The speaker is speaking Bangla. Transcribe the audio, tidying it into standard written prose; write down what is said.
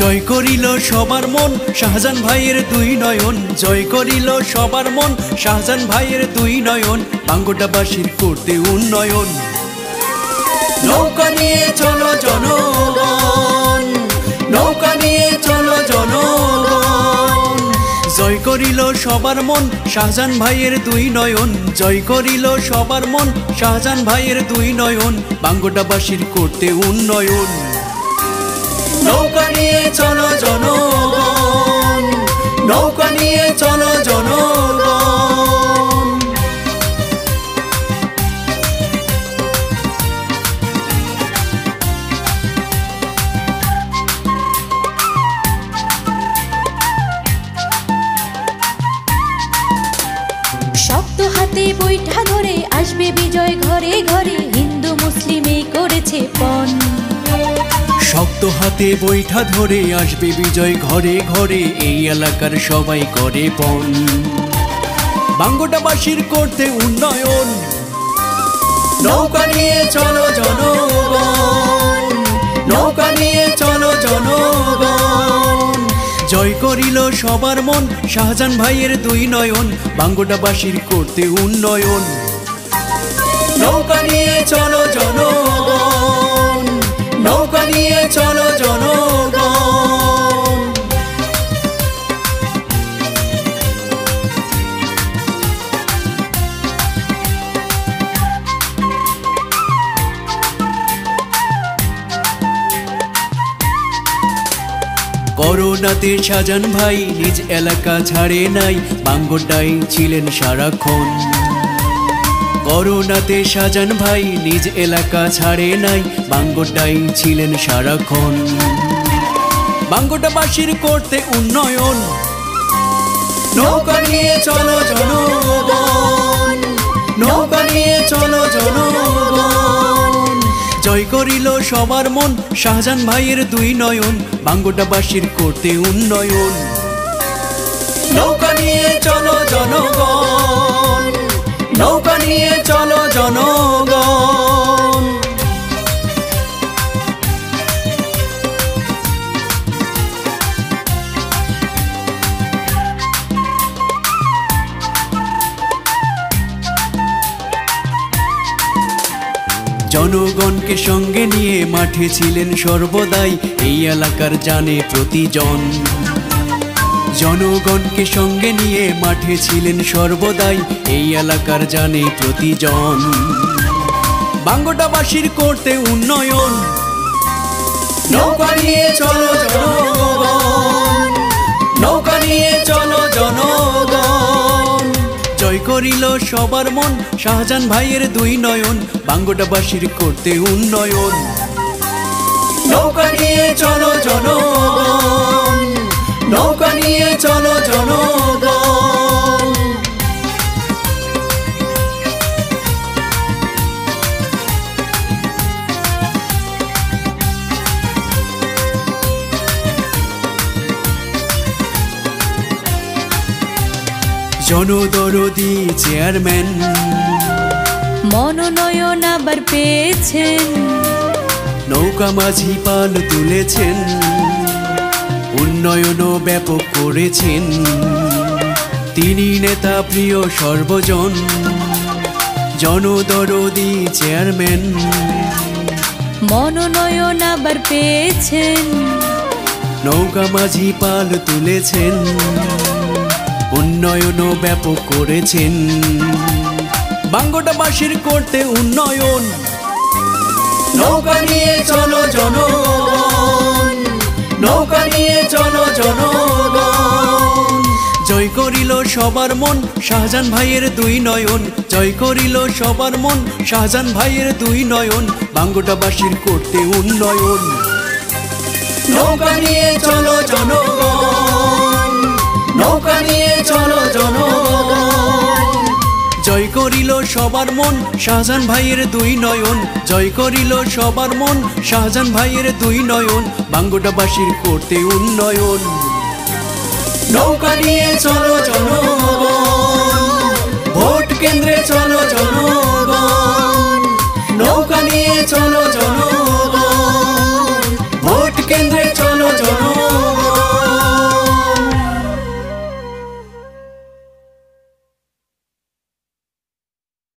जय करिल सबार मन शाहजान भाईर दुई नयन, जय करिल सबार मन शाहजान भाईर दुई नयन, बांगोटाबासीर करते उन्नयन। नौका निये चलो जनगण, नौका निये चलो जनगण, जय करिल सबार मन शाहजान भाईर दुई नयन, जय करिल सबार मन शाहजान भाईर दुई नयन, बांगोटाबासीर करते उन्नयन। नौका निये चलो जनगण, नौका निये चलो जनगण। বৈঠা ধরে আসবে বিজয় ঘরে ঘরে, হিন্দু মুসলিমে করেছে পণ। শক্ত হাতে বৈঠা ধরে আসবে বিজয় ঘরে ঘরে, এই এলাকার সবাই করে পণ। বাঙ্গোটাবাসীর করতে উন্নয়ন। নৌকা নিয়ে চলো জনগণ, নৌকা নিয়ে চলো জনগণ, জয় করিল সবার মন শাহজান ভাইয়ের দুই নয়ন, বাঙ্গোটাবাসীর করতে উন্নয়ন। নৌকা নিয়ে চলো জনগণ, নৌকা নিয়ে চলো জনগণ। করোনাতে শাহজান ভাই নিজ এলাকা ছাড়ে নাই, বাঙ্গোটায় ছিলেন সারাক্ষণ। করোনাতে শাহজান ভাই নিজ এলাকা ছাড়ে নাই, বাঙ্গোটায় ছিলেন সারাক্ষণ। বাঙ্গোটাবাসীর করতে উন্নয়ন। নৌকা নিয়ে চলো জনগণ, নৌকা নিয়ে চলো জনগণ, জয় করিল সবার মন শাহজান ভাইয়ের দুই নয়ন, বাঙ্গোটাবাসীর করতে উন্নয়ন। নৌকা নিয়ে চলো জনগণ, নৌকা নিয়ে চলো জনগণ। জনগণকে সঙ্গে নিয়ে মাঠে ছিলেন সর্বদাই, এই এলাকার জানে প্রতিজন। জনগণকে সঙ্গে নিয়ে মাঠে ছিলেন সর্বদাই, এই এলাকার জানে প্রতিজন। বাঙ্গোটাবাসীর করতে উন্নয়ন। নৌকা নিয়ে চলো জনগণ, নৌকা নিয়ে চলো জনগণ, জয় করিল সবার মন শাহজান ভাইয়ের দুই নয়ন, বাঙ্গোটাবাসীর করতে উন্নয়ন। নৌকা নিয়ে চলো জনগণ, নৌকা নিয়ে চলো জনগণ। জনদরদি চেয়ারম্যান মনোনয়ন আবার পেয়েছেন, নৌকা মাঝি পাল তুলেছেন, উন্নয়নও ব্যাপক করেছেন। তিনি নেতা প্রিয় সর্বজন, জনদরদি চেয়ারম্যান মনোনয়ন আবার পেয়েছেন, নৌকা মাঝি পাল তুলেছেন, উন্নয়নও ব্যাপক করেছেন। বাঙ্গোটাবাসীর করতে উন্নয়ন। নৌকা নিয়ে চলো জনগণ, নৌকা নিয়ে চলো জনগণ, জয় করিল সবার মন শাহজান ভাইয়ের দুই নয়ন, জয় করিল সবার মন শাহজান ভাইয়ের দুই নয়ন, বাঙ্গোটাবাসীর করতে উন্নয়ন। নৌকা নিয়ে চলো জনগণ, নৌকা নিয়ে চলো জনগণ, জয় করিল সবার মন শাহজান ভাইয়ের দুই নয়ন, জয় করিল সবার মন শাহজান ভাইয়ের দুই নয়ন, বাঙ্গোটাবাসীর করতে উন্নয়ন। নৌকা নিয়ে চলো জনগণ, ভোট কেন্দ্রে চলো জনগণ, নৌকা নিয়ে চলো জনগণ, ভোট কেন্দ্রে চলো। चलो।